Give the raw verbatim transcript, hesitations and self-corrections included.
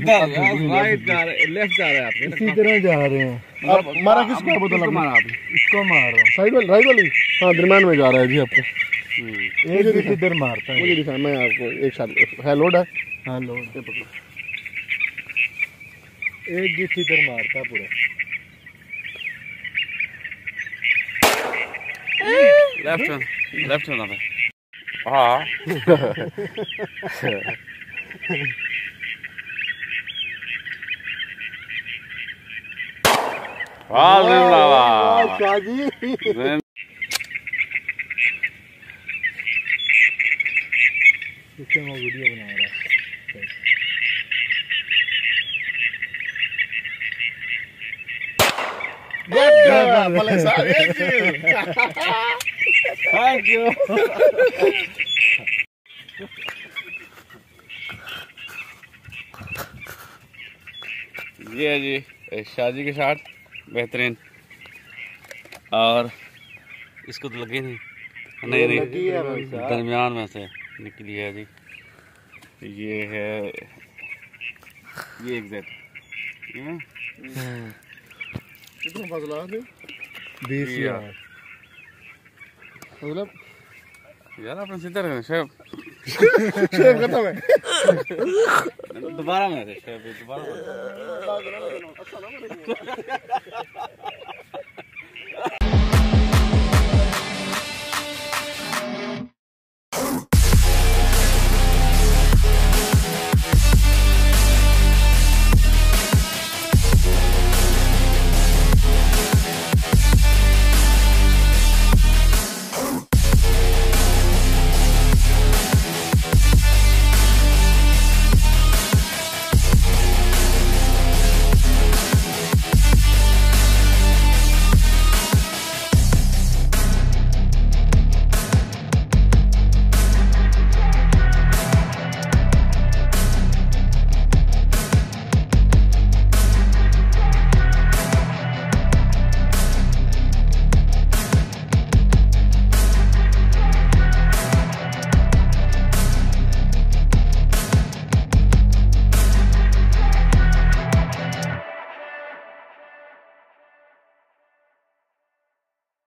किधर राइट जा रहे लेफ्ट जा रहे आप इसी तरह जा रहे हैं। आप मारा किसको बोतल मारा आप इसको मार रहा हूं साइड वाली राइट वाली। हां दरमियान में जा रहा है जी आपको एक भी इधर मारता है मुझे दिखाना मैं आपको एक साथ है लोड है। हां लोड है पकड़ो एक भी इधर मारता पूरा लेफ्ट में लेफ्ट में ना। हां वाह वाह शाजी इससे मैं वीडियो बना रहा हूं। भले सारे thank you जी जी शाजी के साथ बेहतरीन और इसको तो लगी नहीं नहीं नहीं दरमियान में से निकली है जी। ये है ये एग्जैक्ट कितना फसला है बीस यार मतलब यार अपन सीधा रहे शेफ शेफ खत्म है दोबारा में शेफ दोबारा